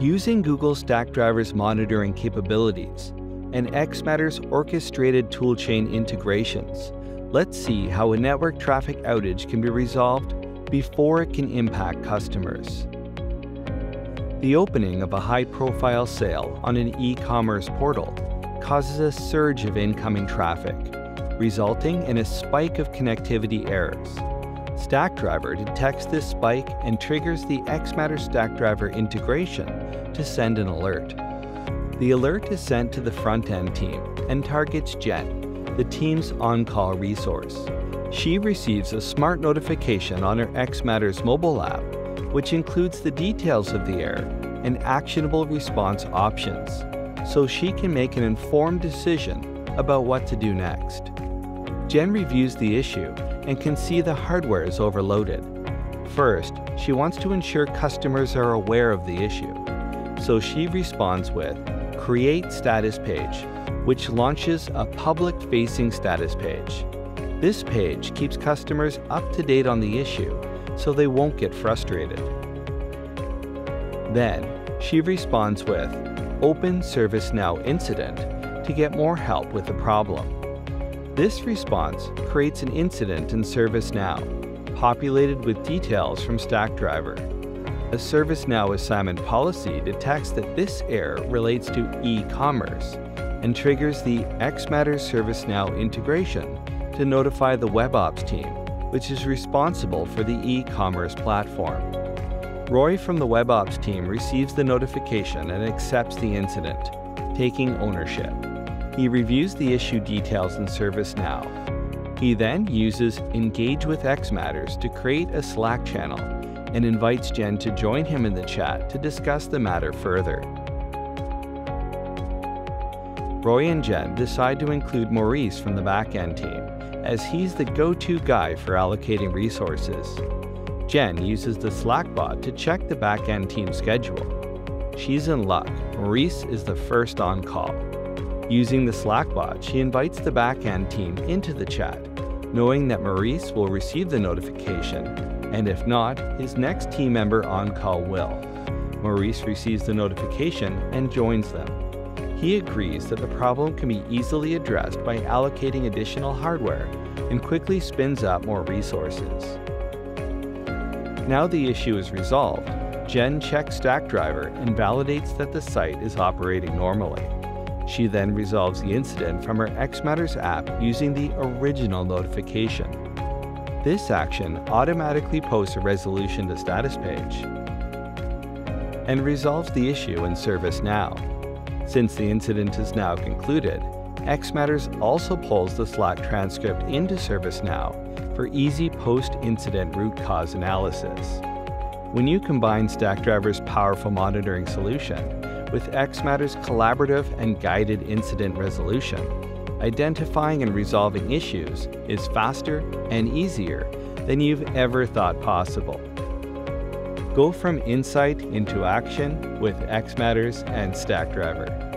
Using Google Stackdriver's monitoring capabilities and xMatters' orchestrated toolchain integrations, let's see how a network traffic outage can be resolved before it can impact customers. The opening of a high-profile sale on an e-commerce portal causes a surge of incoming traffic, resulting in a spike of connectivity errors. Stackdriver detects this spike and triggers the xMatters Stackdriver integration to send an alert. The alert is sent to the front-end team and targets Jen, the team's on-call resource. She receives a smart notification on her xMatters mobile app, which includes the details of the error and actionable response options, so she can make an informed decision about what to do next. Jen reviews the issue and can see the hardware is overloaded. First, she wants to ensure customers are aware of the issue, so she responds with Create Status Page, which launches a public-facing status page. This page keeps customers up to date on the issue so they won't get frustrated. Then, she responds with Open ServiceNow Incident to get more help with the problem. This response creates an incident in ServiceNow, populated with details from Stackdriver. A ServiceNow assignment policy detects that this error relates to e-commerce and triggers the xMatters ServiceNow integration to notify the WebOps team, which is responsible for the e-commerce platform. Roy from the WebOps team receives the notification and accepts the incident, taking ownership. He reviews the issue details in ServiceNow. He then uses Engage with xMatters to create a Slack channel and invites Jen to join him in the chat to discuss the matter further. Roy and Jen decide to include Maurice from the back-end team, as he's the go-to guy for allocating resources. Jen uses the Slack bot to check the back-end team schedule. She's in luck. Maurice is the first on call. Using the Slack bot, she invites the back-end team into the chat, knowing that Maurice will receive the notification, and if not, his next team member on call will. Maurice receives the notification and joins them. He agrees that the problem can be easily addressed by allocating additional hardware and quickly spins up more resources. Now the issue is resolved, Jen checks Stackdriver and validates that the site is operating normally. She then resolves the incident from her xMatters app using the original notification. This action automatically posts a resolution to status page and resolves the issue in ServiceNow. Since the incident is now concluded, xMatters also pulls the Slack transcript into ServiceNow for easy post-incident root cause analysis. When you combine Stackdriver's powerful monitoring solution with xMatters' collaborative and guided incident resolution, identifying and resolving issues is faster and easier than you've ever thought possible. Go from insight into action with xMatters and Stackdriver.